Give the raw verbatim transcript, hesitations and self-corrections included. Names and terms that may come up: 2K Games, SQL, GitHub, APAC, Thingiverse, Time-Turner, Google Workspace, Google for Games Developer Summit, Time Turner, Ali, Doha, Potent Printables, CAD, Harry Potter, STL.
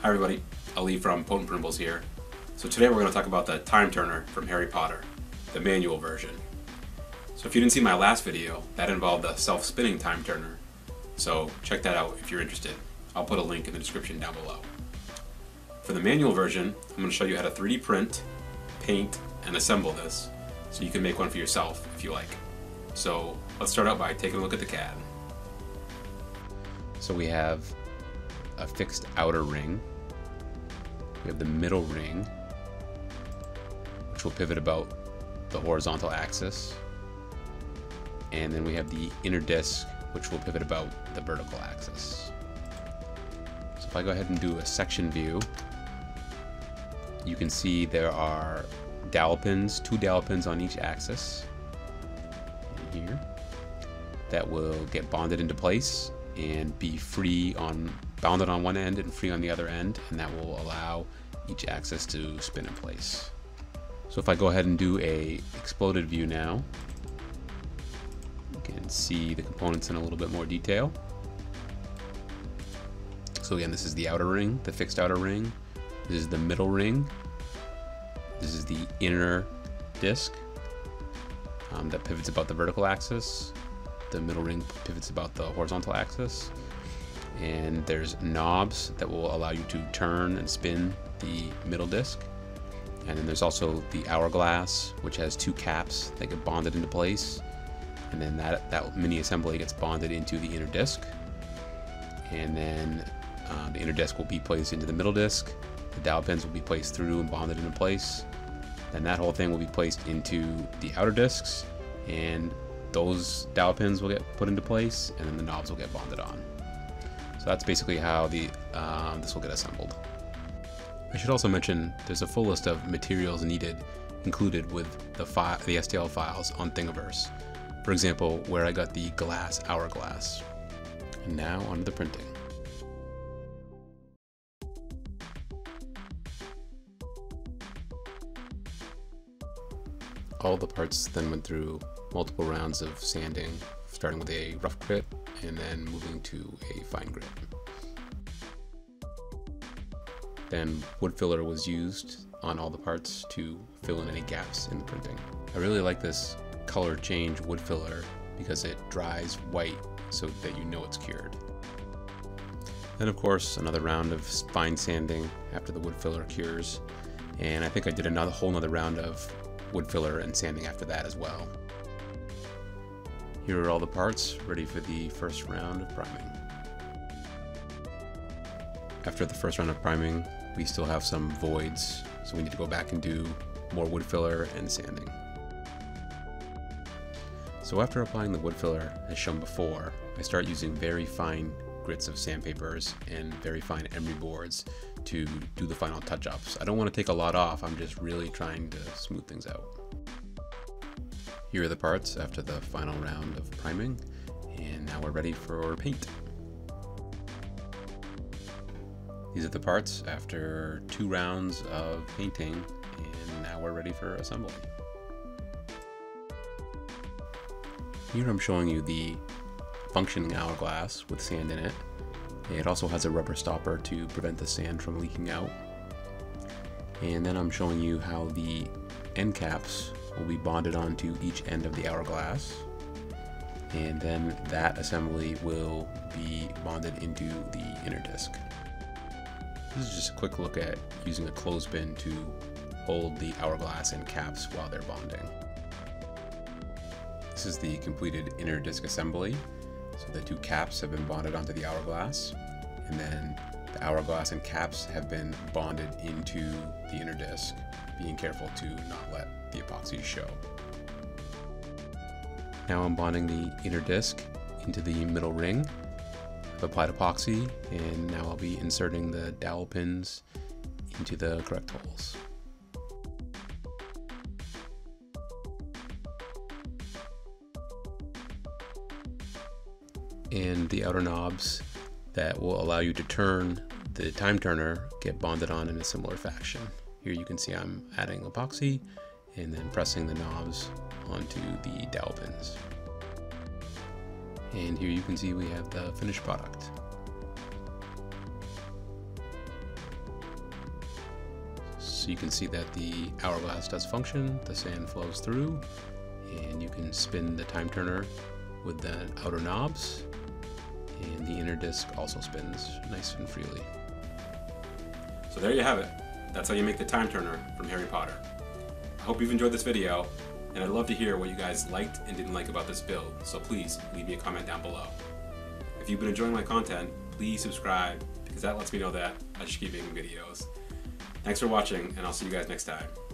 Hi everybody, Ali from Potent Printables here. So today we're going to talk about the Time-Turner from Harry Potter, the manual version. So if you didn't see my last video, that involved the self-spinning Time-Turner, so check that out if you're interested. I'll put a link in the description down below. For the manual version, I'm going to show you how to three D print, paint, and assemble this, so you can make one for yourself if you like. So let's start out by taking a look at the C A D. So we have a fixed outer ring. We have the middle ring, which will pivot about the horizontal axis. And then we have the inner disc, which will pivot about the vertical axis. So if I go ahead and do a section view, you can see there are dowel pins, two dowel pins on each axis here that will get bonded into place and be free on bounded on one end and free on the other end, and that will allow each axis to spin in place. So if I go ahead and do a exploded view now, you can see the components in a little bit more detail. So again, this is the outer ring, the fixed outer ring. This is the middle ring. This is the inner disc um, that pivots about the vertical axis. The middle ring pivots about the horizontal axis. And there's knobs that will allow you to turn and spin the middle disc. And then there's also the hourglass, which has two caps that get bonded into place. And then that, that mini assembly gets bonded into the inner disc. And then uh, the inner disc will be placed into the middle disc. The dowel pins will be placed through and bonded into place. Then that whole thing will be placed into the outer discs. And those dowel pins will get put into place. And then the knobs will get bonded on. So that's basically how the um, this will get assembled. I should also mention there's a full list of materials needed included with the, the S T L files on Thingiverse. For example, where I got the glass hourglass. And now onto the printing. All the parts then went through multiple rounds of sanding, starting with a rough grit and then moving to a fine grit. Then wood filler was used on all the parts to fill in any gaps in the printing. I really like this color change wood filler because it dries white so that you know it's cured. Then of course another round of fine sanding after the wood filler cures, and I think I did another whole another round of wood filler and sanding after that as well. Here are all the parts ready for the first round of priming. After the first round of priming, we still have some voids, so we need to go back and do more wood filler and sanding. So after applying the wood filler, as shown before, I start using very fine grits of sandpapers and very fine emery boards to do the final touch-ups. I don't want to take a lot off, I'm just really trying to smooth things out. Here are the parts after the final round of priming, and now we're ready for paint. These are the parts after two rounds of painting, and now we're ready for assembly. Here I'm showing you the functioning hourglass with sand in it. It also has a rubber stopper to prevent the sand from leaking out. And then I'm showing you how the end caps will be bonded onto each end of the hourglass, and then that assembly will be bonded into the inner disc. This is just a quick look at using a clothespin to hold the hourglass and caps while they're bonding. This is the completed inner disc assembly. So the two caps have been bonded onto the hourglass, and then the hourglass and caps have been bonded into the inner disc, being careful to not let the epoxy show. Now I'm bonding the inner disc into the middle ring. I've applied epoxy, and now I'll be inserting the dowel pins into the correct holes. And the outer knobs that will allow you to turn the Time-Turner get bonded on in a similar fashion. Here you can see I'm adding epoxy and then pressing the knobs onto the dowel pins. And here you can see we have the finished product. So you can see that the hourglass does function, the sand flows through, and you can spin the time turner with the outer knobs, and the inner disc also spins nice and freely. So there you have it. That's how you make the time turner from Harry Potter. I hope you've enjoyed this video, and I'd love to hear what you guys liked and didn't like about this build, so please leave me a comment down below. If you've been enjoying my content, please subscribe, because that lets me know that I should keep making videos. Thanks for watching, and I'll see you guys next time.